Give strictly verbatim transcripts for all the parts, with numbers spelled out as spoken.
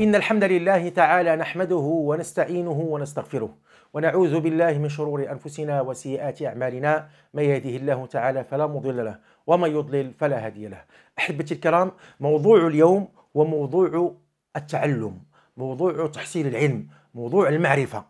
إن الحمد لله تعالى نحمده ونستعينه ونستغفره ونعوذ بالله من شرور أنفسنا وسيئات أعمالنا، من يهده الله تعالى فلا مضل له ومن يضلل فلا هادي له. أحبتي الكرام، موضوع اليوم وموضوع التعلم، موضوع تحصيل العلم، موضوع المعرفة.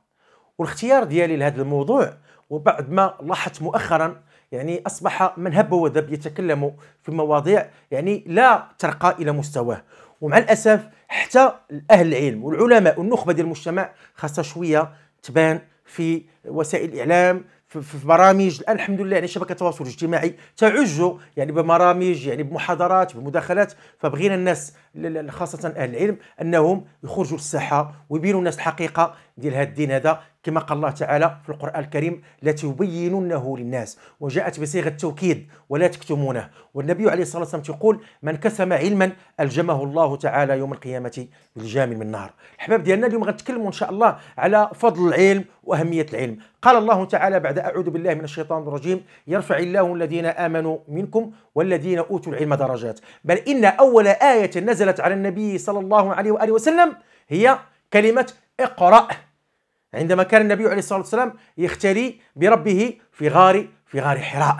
والاختيار ديالي لهذا الموضوع وبعد ما لاحظت مؤخرا يعني أصبح من هب ودب يتكلم في مواضيع يعني لا ترقى إلى مستواه، ومع الأسف حتى أهل العلم والعلماء والنخبة ديال المجتمع خاصة شوية تبان في وسائل الإعلام، في برامج. الآن الحمد لله يعني شبكة التواصل الاجتماعي تعج يعني ببرامج، يعني بمحاضرات، بمداخلات. فبغينا الناس خاصة أهل العلم أنهم يخرجوا للساحة ويبينوا الناس الحقيقة ديال هذا الدين هذا، كما قال الله تعالى في القرآن الكريم: لتبيننه للناس، وجاءت بصيغة التوكيد: ولا تكتمونه. والنبي عليه الصلاة والسلام تقول: من كسم علما ألجمه الله تعالى يوم القيامة بالجام من نار. الحباب ديالنا اليوم غنتكلموا إن شاء الله على فضل العلم وأهمية العلم. قال الله تعالى بعد أعوذ بالله من الشيطان الرجيم: يرفع الله الذين آمنوا منكم والذين أوتوا العلم درجات. بل إن أول آية نزلت على النبي صلى الله عليه وآله وسلم هي كلمة اقرأ، عندما كان النبي عليه الصلاة والسلام يختلي بربه في غار في غار حراء،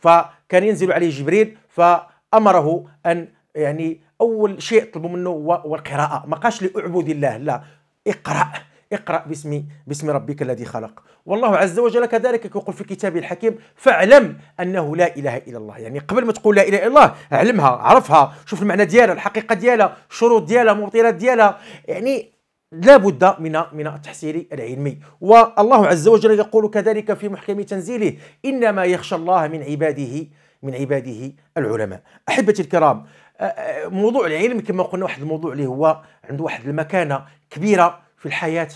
فكان ينزل عليه جبريل فأمره أن يعني أول شيء طلبوا منه هو القراءة. ما قالش لأعبد الله، لا، اقرأ، اقرأ باسم باسم ربك الذي خلق. والله عز وجل كذلك يقول في كتابه الحكيم: فاعلم أنه لا إله إلا الله. يعني قبل ما تقول لا إله إلا الله اعلمها، عرفها، شوف المعنى ديالها، الحقيقة ديالها، الشروط ديالها، المبطلات ديالها. يعني لا بد من من التحصيل العلمي. والله عز وجل يقول كذلك في محكم تنزيله: إنما يخشى الله من عباده من عباده العلماء. أحبتي الكرام، موضوع العلم كما قلنا واحد الموضوع اللي هو عنده واحد المكانة كبيرة في الحياة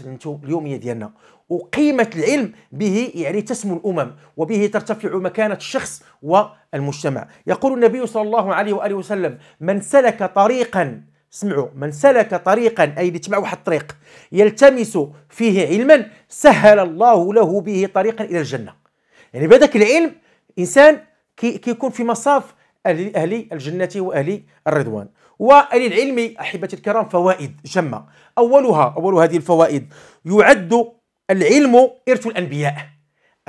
اليومية ديالنا، وقيمة العلم به يعني تسمو الأمم، وبه ترتفع مكانة الشخص والمجتمع. يقول النبي صلى الله عليه وآله وسلم: من سلك طريقا، اسمعوا، من سلك طريقا، أي يتبع واحد الطريق يلتمس فيه علما، سهل الله له به طريقا إلى الجنة. يعني بهذاك العلم إنسان كيكون في مصاف أهل الجنة وأهل الرضوان. وللعلم أحبتي الكرام فوائد جمة. أولها أول هذه الفوائد: يعد العلم إرث الأنبياء،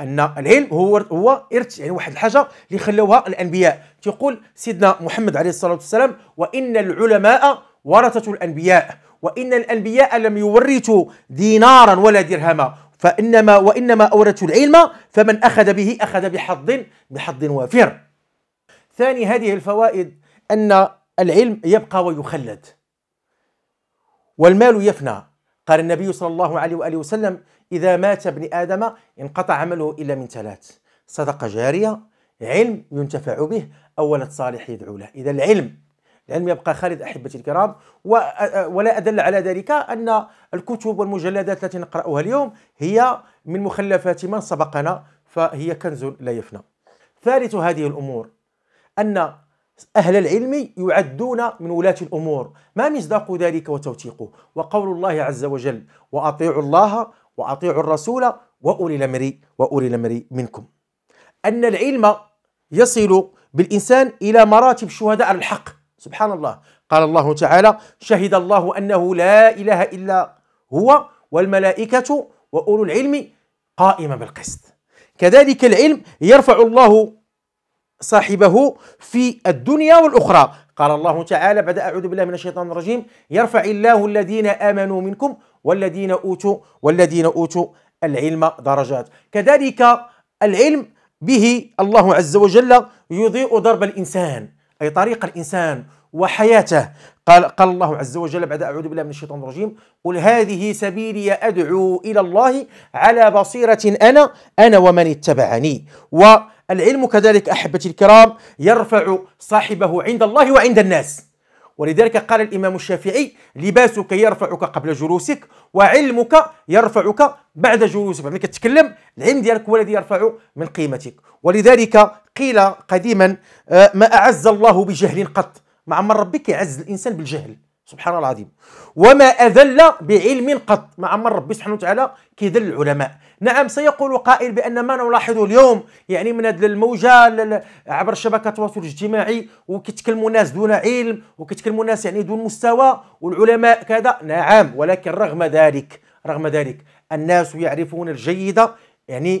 أن العلم هو هو إرث، يعني واحد الحاجة اللي خلوها الأنبياء. تقول سيدنا محمد عليه الصلاة والسلام: وإن العلماء ورثة الأنبياء، وإن الأنبياء لم يورثوا دينارا ولا درهما، فإنما وإنما أورثوا العلم، فمن أخذ به أخذ بحظ بحظ وافر. ثاني هذه الفوائد: أن العلم يبقى ويخلد، والمال يفنى. قال النبي صلى الله عليه وآله وسلم: إذا مات ابن آدم انقطع عمله إلا من ثلاث: صدقة جارية، علم ينتفع به، أو ولد صالح يدعو له. إذا العلم العلم يبقى خالد أحبتي الكرام. ولا أدل على ذلك أن الكتب والمجلدات التي نقرأها اليوم هي من مخلفات من سبقنا، فهي كنز لا يفنى. ثالث هذه الأمور: أن أهل العلم يعدون من ولاة الأمور، ما مصداق ذلك وتوثيقه. وقول الله عز وجل: وأطيعوا الله وأطيعوا الرسول وأولي الأمر وأولي الأمر منكم. أن العلم يصل بالإنسان إلى مراتب الشهداء على الحق، سبحان الله. قال الله تعالى: شهد الله أنه لا إله إلا هو والملائكة وأولو العلم قائما بالقسط. كذلك العلم يرفع الله صاحبه في الدنيا والأخرى. قال الله تعالى بعد أعوذ بالله من الشيطان الرجيم: يرفع الله الذين آمنوا منكم والذين أوتوا والذين أوتوا العلم درجات. كذلك العلم به الله عز وجل يضيء درب الإنسان، أي طريق الإنسان وحياته. قال, قال الله عز وجل بعد أعوذ بالله من الشيطان الرجيم: قل هذه سبيلي أدعو إلى الله على بصيرة أنا أنا ومن اتبعني. و العلم كذلك أحبتي الكرام يرفع صاحبه عند الله وعند الناس، ولذلك قال الإمام الشافعي: لباسك يرفعك قبل جلوسك، وعلمك يرفعك بعد جلوسك. يعني كتتكلم العلم ديالك هو الذي يرفع من قيمتك. ولذلك قيل قديما: ما أعز الله بجهل قط. مع من ربك يعز الإنسان بالجهل، سبحان الله العظيم. وما أذل بعلم قط، ما عمر ربي سبحانه وتعالى كيذل العلماء. نعم سيقول قائل بأن ما نلاحظه اليوم يعني من هذه الموجة عبر شبكات التواصل الاجتماعي، وكيتكلموا الناس دون علم، وكيتكلموا الناس يعني دون مستوى، والعلماء كذا. نعم، ولكن رغم ذلك رغم ذلك الناس يعرفون الجيد يعني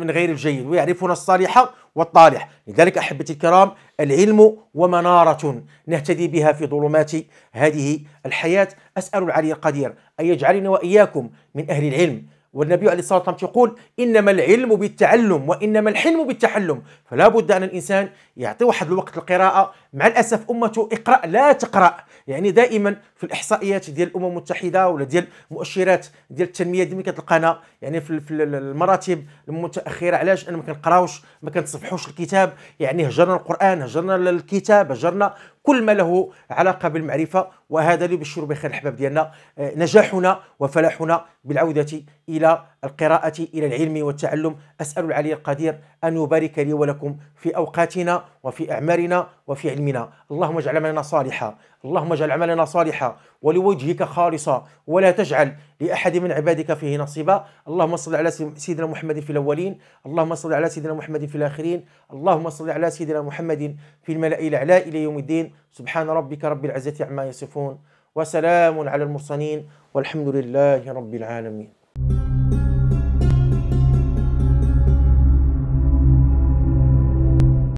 من غير الجيد، ويعرفون الصالح والطالح. لذلك أحبتي الكرام، العلم ومنارة نهتدي بها في ظلمات هذه الحياة. أسأل العلي القدير أن يجعلنا وإياكم من أهل العلم. والنبي عليه الصلاة والسلام يقول: إنما العلم بالتعلم وإنما الحلم بالتحلم. فلا بد أن الإنسان يعطي واحد الوقت للقراءة. مع الأسف أمة اقرأ لا تقرأ، يعني دائما في الإحصائيات ديال الأمم المتحدة ولا ديال مؤشرات ديال التنمية ديما كتلقانا يعني في المراتب المتأخرة. علاش؟ أنا ما كنقراوش، ما كنتصفحوش الكتاب، يعني هجرنا القرآن، هجرنا الكتاب، هجرنا كل ما له علاقة بالمعرفة. وهذا اللي يبشر بخير الأحباب ديالنا نجاحنا وفلاحنا بالعودة إلى القراءة، إلى العلم والتعلم. أسأل العلي القدير أن يبارك لي ولكم في أوقاتنا وفي أعمارنا وفي علمنا. اللهم اجعل عملنا صالحا، اللهم اجعل عملنا صالحا ولوجهك خالصا، ولا تجعل لأحد من عبادك فيه نصيبا. اللهم صل على سيدنا محمد في الأولين، اللهم صل على سيدنا محمد في الآخرين، اللهم صل على سيدنا محمد في الملأ الأعلى إلى يوم الدين. سبحان ربك رب العزة عما يصفون، وسلام على المرسلين، والحمد لله رب العالمين.